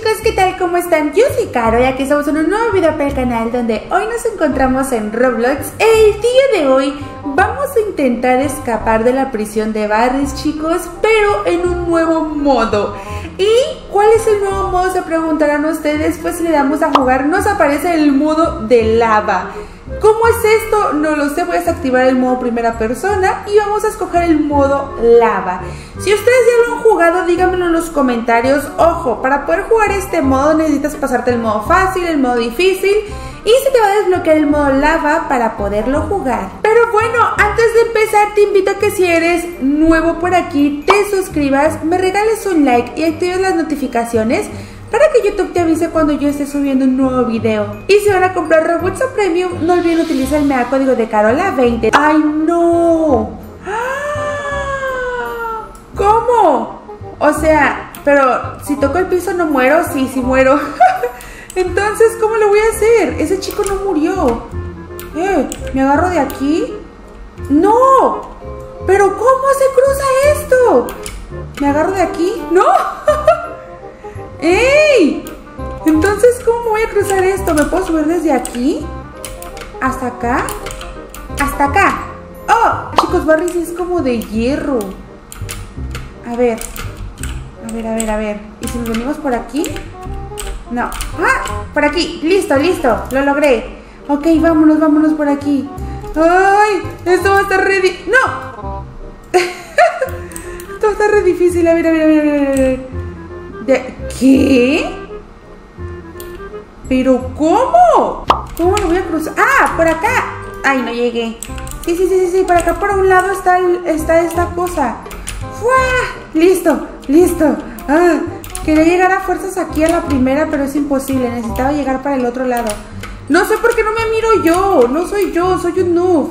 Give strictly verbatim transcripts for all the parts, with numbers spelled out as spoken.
chicos, ¿qué tal? ¿Cómo están? Yo soy Caro y aquí estamos en un nuevo video para el canal donde hoy nos encontramos en Roblox. El día de hoy vamos a intentar escapar de la prisión de Barry's, chicos, pero en un nuevo modo. ¿Y cuál es el nuevo modo? Se preguntarán ustedes. Pues si le damos a jugar nos aparece el modo de lava. ¿Cómo es esto? No lo sé, voy a desactivar el modo primera persona y vamos a escoger el modo lava. Si ustedes ya lo han jugado, díganmelo en los comentarios. Ojo, para poder jugar este modo necesitas pasarte el modo fácil, el modo difícil y se te va a desbloquear el modo lava para poderlo jugar. Pero bueno, antes de empezar te invito a que si eres nuevo por aquí te suscribas, me regales un like y actives las notificaciones para que YouTube te avise cuando yo esté subiendo un nuevo video. Y si van a comprar Robux o Premium, no olviden utilizar el mega código de Karola veinte. ¡Ay, no! ¿Cómo? O sea, pero si toco el piso no muero. Sí, sí muero. Entonces, ¿cómo lo voy a hacer? Ese chico no murió. Eh, ¿me agarro de aquí? ¡No! ¿Pero cómo se cruza esto? ¿Me agarro de aquí? ¡No! ¡Ey! Entonces, ¿cómo voy a cruzar esto? ¿Me puedo subir desde aquí? ¿Hasta acá? ¡Hasta acá! ¡Oh! Chicos, Barry's es como de hierro. A ver. A ver, a ver, a ver. ¿Y si nos venimos por aquí? No. ¡Ah! Por aquí. Listo, listo. Lo logré. Ok, vámonos, vámonos por aquí. ¡Ay! Esto va a estar re... di- ¡No! Esto va a estar re difícil. A ver, a ver, a ver, a ver, a ver. ¿Qué? ¿Pero cómo? ¿Cómo lo voy a cruzar? ¡Ah! Por acá. ¡Ay, no llegué! Sí, sí, sí, sí, por acá por un lado está, el, está esta cosa. ¡Fua! ¡Listo! ¡Listo! ¡Ah! Quería llegar a fuerzas aquí a la primera, pero es imposible. Necesitaba llegar para el otro lado. No sé por qué no me miro yo. No soy yo, soy un noob.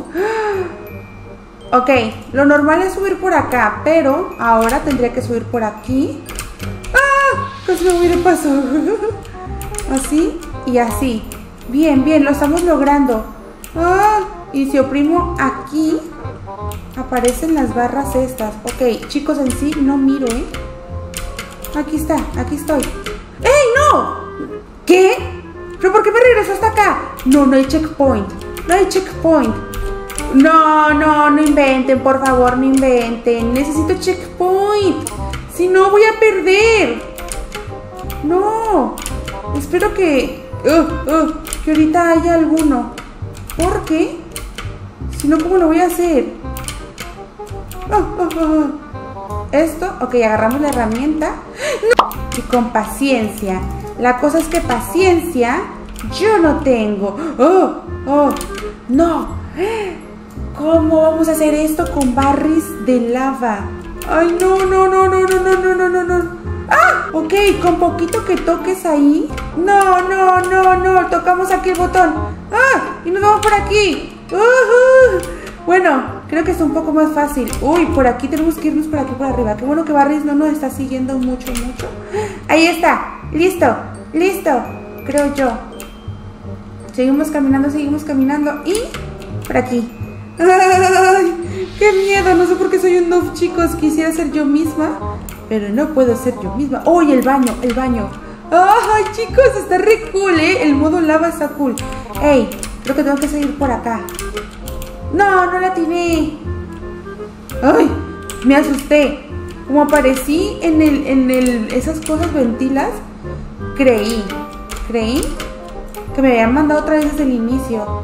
¡Ah! Ok, lo normal es subir por acá, pero ahora tendría que subir por aquí. Casi me hubiera pasado. Así y así. Bien, bien, lo estamos logrando. Ah, y si oprimo aquí, aparecen las barras estas. Ok, chicos, en sí no miro, ¿eh? Aquí está, aquí estoy. ¡Ey, no! ¿Qué? ¿Pero por qué me regresó hasta acá? No, no hay checkpoint. No hay checkpoint. No, no, no inventen, por favor, no inventen. Necesito checkpoint. Si no, voy a perder. No, espero que uh, uh, que ahorita haya alguno, porque si no, ¿cómo lo voy a hacer? Oh, oh, oh. Esto, ok, agarramos la herramienta. ¡No! Y con paciencia. La cosa es que paciencia yo no tengo. Oh, oh, no. ¿Cómo vamos a hacer esto con Barry's de lava? Ay, no, no, no, no, no, no, no, no, no, no. ¡Ah! Ok, con poquito que toques ahí. No, no, no, no. Tocamos aquí el botón. ¡Ah! Y nos vamos por aquí. Uh-huh. Bueno, creo que es un poco más fácil. Uy, por aquí tenemos que irnos por aquí por arriba. Qué bueno que Barry's no nos está siguiendo mucho, mucho. Ahí está. Listo, listo. Creo yo. Seguimos caminando, seguimos caminando. Y por aquí. ¡Ay! ¡Qué miedo! No sé por qué soy un noob, chicos. Quisiera ser yo misma, pero no puedo ser yo misma. ¡Uy, oh, el baño! ¡El baño! ¡Ay, chicos! Está re cool, ¿eh? El modo lava está cool. ¡Ey! Creo que tengo que seguir por acá. ¡No! ¡No la atiné! ¡Ay! Me asusté. Como aparecí en el... En el esas cosas ventilas, creí. Creí que me habían mandado otra vez desde el inicio.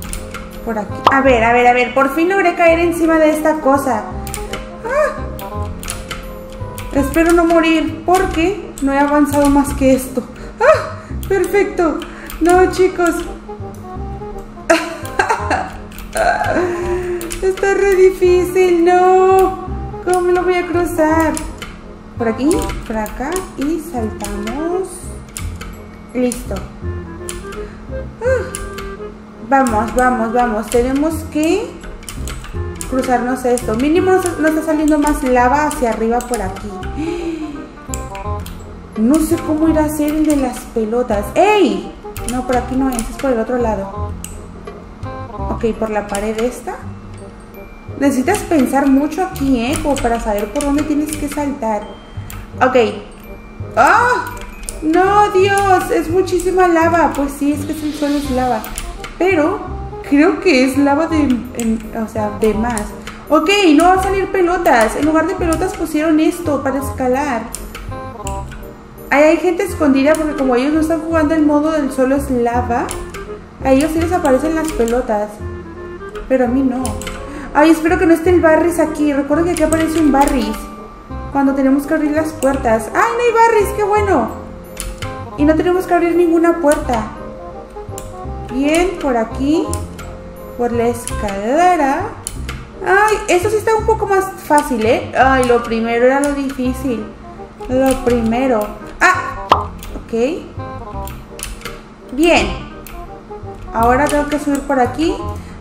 Por aquí. A ver, a ver, a ver. Por fin logré caer encima de esta cosa. ¡Ah! Espero no morir porque no he avanzado más que esto. ¡Ah! ¡Perfecto! No, chicos. Está re difícil. ¡No! ¿Cómo me lo voy a cruzar? Por aquí, por acá y saltamos. Listo. ¡Ah! Vamos, vamos, vamos. Tenemos que cruzarnos esto. Mínimo no está saliendo más lava hacia arriba por aquí. No sé cómo ir a hacer el de las pelotas. ¡Ey! No, por aquí no es, es por el otro lado. Ok, por la pared esta. Necesitas pensar mucho aquí, ¿eh? Como para saber por dónde tienes que saltar. Ok. ¡Ah! ¡Oh! No, ¡Oh, Dios! Es muchísima lava. Pues sí, es que el suelo es lava. Pero creo que es lava de... En, o sea, de más. Ok, no va a salir pelotas. En lugar de pelotas pusieron esto para escalar. Ahí hay gente escondida porque como ellos no están jugando el modo del suelo es lava, a ellos sí les aparecen las pelotas. Pero a mí no. Ay, espero que no esté el Barry's aquí. Recuerden que aquí aparece un Barry's cuando tenemos que abrir las puertas. ¡Ay, no hay Barry's! ¡Qué bueno! Y no tenemos que abrir ninguna puerta. Bien, por aquí. Por la escalera. Ay, esto sí está un poco más fácil, ¿eh? Ay, lo primero era lo difícil. Lo primero. ¡Ah! Ok. Bien. Ahora tengo que subir por aquí.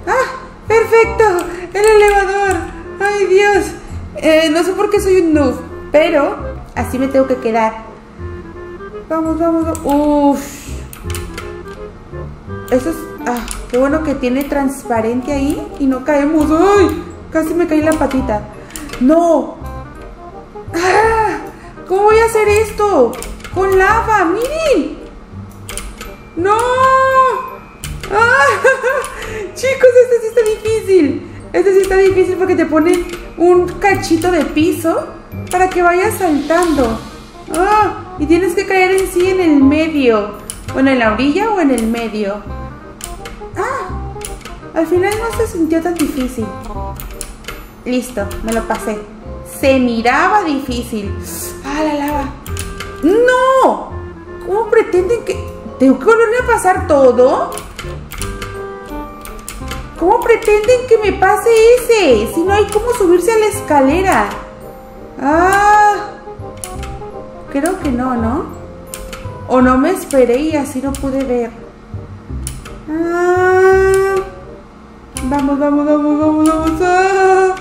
¡Ah! ¡Perfecto! ¡El elevador! ¡Ay, Dios! Eh, no sé por qué soy un noob, pero así me tengo que quedar. Vamos, vamos, vamos. ¡Uff! Eso es... ¡Ah! ¡Qué bueno que tiene transparente ahí! Y no caemos. ¡Ay! Casi me caí la patita. ¡No! ¡Ah! ¿Cómo voy a hacer esto? ¡Con lava! ¡Miren! ¡No! ¡Ah! Chicos, este sí está difícil. Este sí está difícil porque te ponen un cachito de piso para que vayas saltando. ¡Ah! Y tienes que caer en sí en el medio. Bueno, en la orilla o en el medio. ¡Ah! Al final no se sintió tan difícil. Listo, me lo pasé. Se miraba difícil. ¡Ah, la lava! ¡No! ¿Cómo pretenden que...? ¿Tengo que volver a pasar todo? ¿Cómo pretenden que me pase ese? Si no hay cómo subirse a la escalera. Ah, creo que no, ¿no? O no me esperé y así no pude ver. Ah, vamos, vamos, vamos, vamos, vamos. Ah,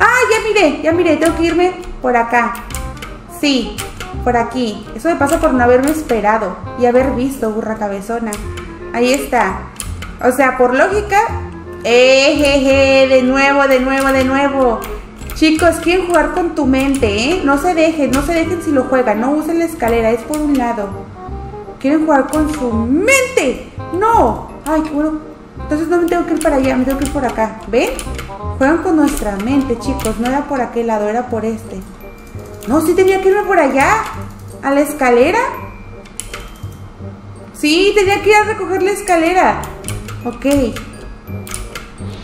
ah, ya miré, ya miré. Tengo que irme por acá. Sí, por aquí. Eso me pasa por no haberme esperado y haber visto, burra cabezona. Ahí está. O sea, por lógica... Ejeje, de nuevo, de nuevo, de nuevo. Chicos, quieren jugar con tu mente, ¿eh? No se dejen, no se dejen si lo juegan. No usen la escalera, es por un lado. Quieren jugar con su mente. ¡No! Ay, qué bueno. Entonces no me tengo que ir para allá, me tengo que ir por acá. ¿Ven? Juegan con nuestra mente, chicos. No era por aquel lado, era por este. No, sí tenía que irme por allá. ¿A la escalera? Sí, tenía que ir a recoger la escalera. Ok.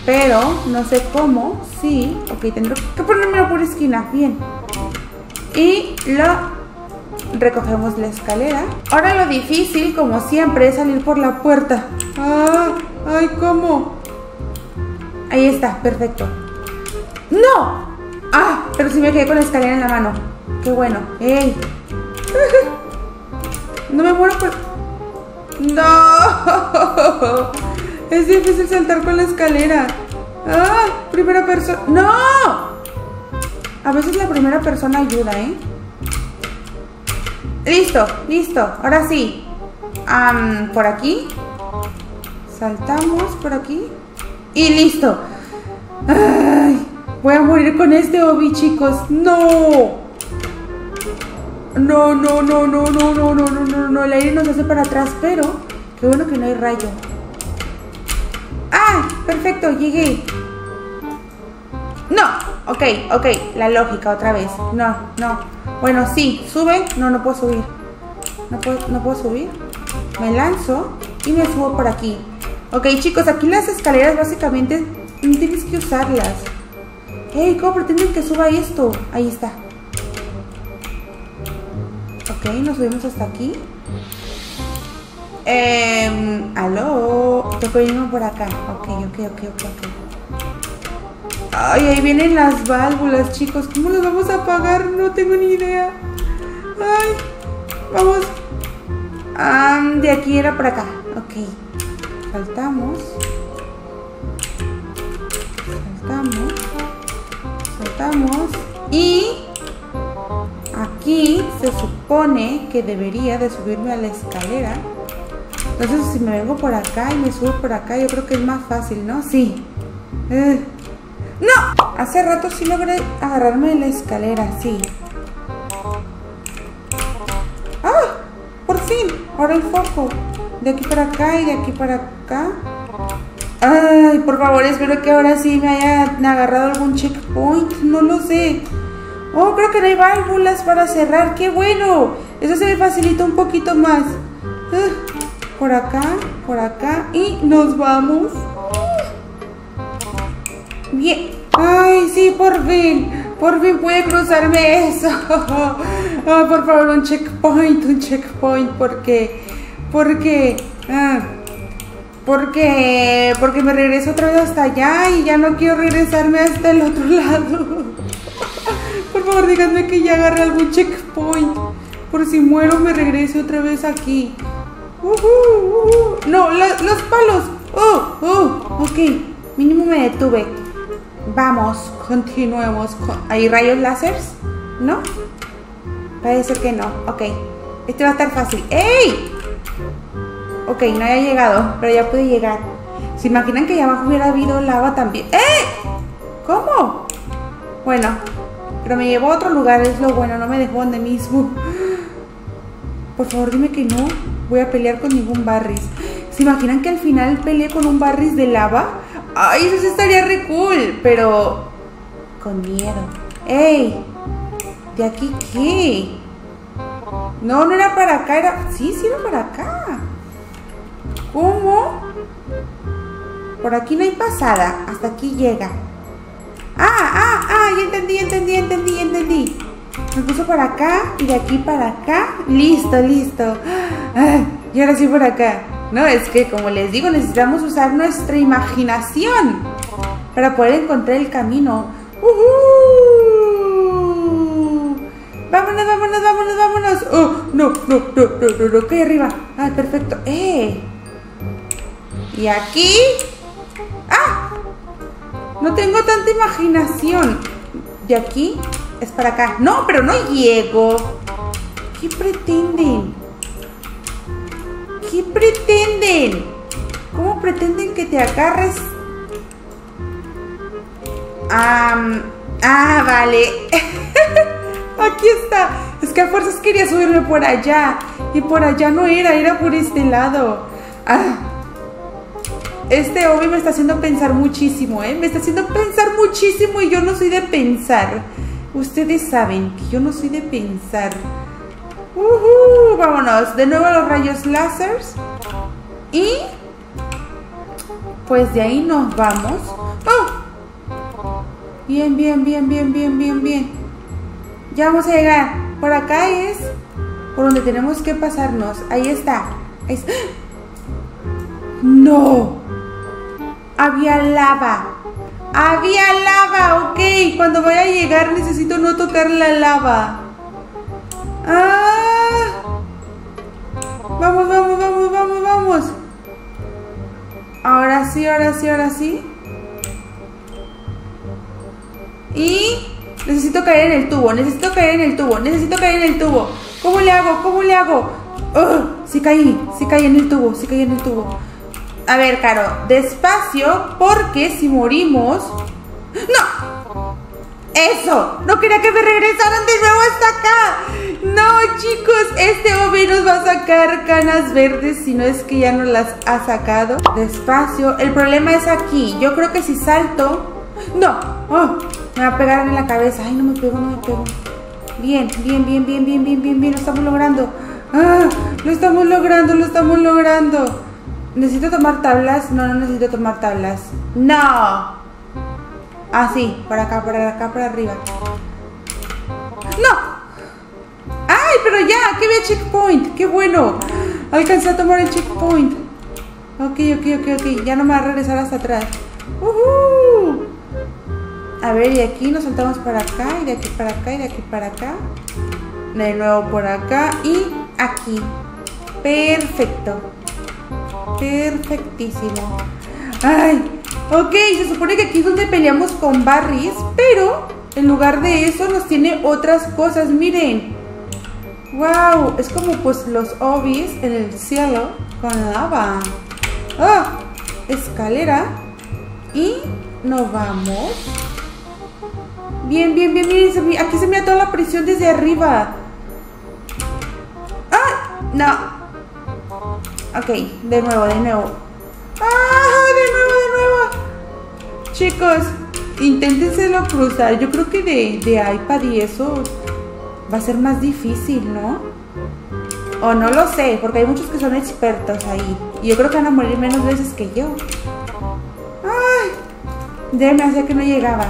Pero no sé cómo. Sí, ok, tendré que ponérmelo por esquina. Bien. Y lo... Recogemos la escalera. Ahora lo difícil, como siempre, es salir por la puerta. ¡Ah! ¡Ay, cómo! Ahí está, perfecto. ¡No! ¡Ah! Pero sí me quedé con la escalera en la mano. ¡Qué bueno! ¡Ey! No me muero por... ¡No! Es difícil saltar con la escalera. ¡Ah! Primera persona. ¡No! A veces la primera persona ayuda, ¿eh? Listo, listo. Ahora sí. Um, por aquí. Saltamos por aquí. Y listo. ¡Ay! Voy a morir con este obi, chicos. ¡No! No, no, no, no, no, no, no, no, no, no. El aire nos hace para atrás, pero qué bueno que no hay rayo. ¡Ah! Perfecto, llegué. No, ok, ok. La lógica otra vez. No, no. Bueno, sí, sube. No, no puedo subir. No puedo, no puedo subir. Me lanzo y me subo por aquí. Ok, chicos, aquí las escaleras básicamente no tienes que usarlas. Hey, ¿cómo pretenden que suba esto? Ahí está. Ok, nos subimos hasta aquí. Eh, aló, tengo que irme por acá. Ok, ok, ok, ok, ok. Ay, ahí vienen las válvulas, chicos. ¿Cómo las vamos a apagar? No tengo ni idea. Ay, vamos. Ah, de aquí era para acá. Ok, saltamos. Saltamos. Saltamos. Y aquí se supone que debería de subirme a la escalera. Entonces si me vengo por acá y me subo por acá, yo creo que es más fácil, ¿no? Sí. Eh. ¡No! Hace rato sí logré agarrarme de la escalera, sí. ¡Ah! Por fin, ahora el foco. De aquí para acá y de aquí para acá. Ay, por favor, espero que ahora sí me hayan agarrado algún checkpoint. No lo sé. Oh, creo que no hay válvulas para cerrar. ¡Qué bueno! Eso se me facilita un poquito más. Uh, por acá, por acá. Y nos vamos. Bien. ¡Ay, sí, por fin! Por fin pude cruzarme eso. Oh, por favor, un checkpoint, un checkpoint. Porque, porque... Ah, porque, porque me regreso otra vez hasta allá y ya no quiero regresarme hasta el otro lado. Por favor, díganme que ya agarré algún checkpoint. Por si muero, me regreso otra vez aquí. Uh, uh, uh. No, la, los palos. Oh, oh, ok. Mínimo me detuve. Vamos, continuemos. ¿Hay rayos láseres? ¿No? Parece que no. Ok. Este va a estar fácil. ¡Ey! Ok, no había llegado, pero ya pude llegar. ¿Se imaginan que allá abajo hubiera habido lava también? ¡Eh! ¿Cómo? Bueno, pero me llevó a otro lugar, es lo bueno, no me dejó donde mismo. Por favor, dime que no voy a pelear con ningún Barry's. ¿Se imaginan que al final peleé con un Barry's de lava? ¡Ay, eso sí estaría re cool! Pero... con miedo. ¡Ey! ¿De aquí qué? No, no era para acá, era... Sí, sí era para acá. ¿Cómo? Por aquí no hay pasada. Hasta aquí llega. Ah, ah, ah, ya entendí, entendí, entendí, entendí. Me puso para acá y de aquí para acá. Listo, listo. Ah, y ahora sí por acá. No, es que como les digo, necesitamos usar nuestra imaginación para poder encontrar el camino. ¡Uhú! Vámonos, vámonos, vámonos, vámonos. Oh, no, no, no, no, no, no, que arriba. Ah, perfecto. Eh. Y aquí... ¡Ah! No tengo tanta imaginación. De aquí es para acá. No, pero no llego. ¿Qué pretenden? ¿Qué pretenden? ¿Cómo pretenden que te agarres? Um, ah, vale. Aquí está. Es que a fuerzas quería subirme por allá. Y por allá no era, era por este lado. Ah. Este obvio me está haciendo pensar muchísimo, ¿eh? Me está haciendo pensar muchísimo y yo no soy de pensar. Ustedes saben que yo no soy de pensar. Uh-huh. Vámonos. De nuevo a los rayos láseres. Y... pues de ahí nos vamos. ¡Oh! Bien, bien, bien, bien, bien, bien, bien. Ya vamos a llegar. Por acá es... por donde tenemos que pasarnos. Ahí está. Ahí está. ¡No! Había lava. Había lava, ok. Cuando vaya a llegar necesito no tocar la lava. ¡Ah! Vamos, vamos, vamos, vamos, vamos. Ahora sí, ahora sí, ahora sí. Y necesito caer en el tubo, necesito caer en el tubo, necesito caer en el tubo. ¿Cómo le hago? ¿Cómo le hago? ¡Oh! Sí caí, sí caí en el tubo, sí caí en el tubo. A ver, Caro, despacio, porque si morimos... ¡No! ¡Eso! ¡No quería que me regresaran de nuevo hasta acá! ¡No, chicos! Este hombre nos va a sacar canas verdes, si no es que ya no las ha sacado. Despacio. El problema es aquí. Yo creo que si salto... ¡No! Oh, me va a pegar en la cabeza. ¡Ay, no me pego, no me pego! Bien, bien, bien, bien, bien, bien, bien, bien. Lo estamos logrando. ¡Ah! Lo estamos logrando, lo estamos logrando. ¿Necesito tomar tablas? No, no necesito tomar tablas. ¡No! Ah, sí. Por acá, por acá, por arriba. ¡No! ¡Ay, pero ya! ¡Que había checkpoint! ¡Qué bueno! Alcancé a tomar el checkpoint. Ok, ok, ok, ok. Ya no me va a regresar hasta atrás. ¡Uhú! A ver, y de aquí nos saltamos para acá, y de aquí para acá, y de aquí para acá. De nuevo por acá y aquí. Perfecto. Perfectísimo. Ay, ok, se supone que aquí es donde peleamos con Barry's, pero en lugar de eso nos tiene otras cosas, miren. Wow, es como pues los obis en el cielo con lava. Ah, escalera. Y nos vamos. Bien, bien, bien, miren, aquí se mira toda la presión desde arriba. No. Ok, de nuevo, de nuevo. ¡Ah! De nuevo, de nuevo. Chicos, inténtenselo cruzar. Yo creo que de, de iPad y eso va a ser más difícil, ¿no? O no lo sé, porque hay muchos que son expertos ahí. Y yo creo que van a morir menos veces que yo. ¡Ay! Déjenme hacer que no llegaba.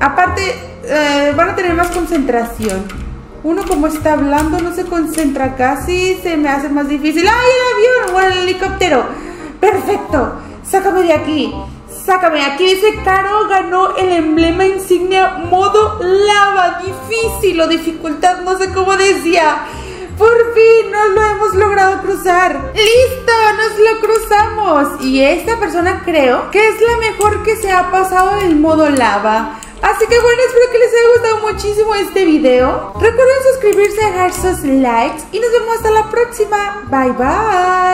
Aparte, eh, van a tener más concentración. Uno como está hablando no se concentra casi, se me hace más difícil. ¡Ay, el avión! ¡O el helicóptero! ¡Perfecto! ¡Sácame de aquí! ¡Sácame! Aquí dice Caro ganó el emblema insignia modo lava. Difícil o dificultad, no sé cómo decía. ¡Por fin! ¡Nos lo hemos logrado cruzar! ¡Listo! ¡Nos lo cruzamos! Y esta persona creo que es la mejor que se ha pasado el modo lava. Así que bueno, espero que les haya gustado muchísimo este video. Recuerden suscribirse, dejar sus likes y nos vemos hasta la próxima. ¡Bye, bye!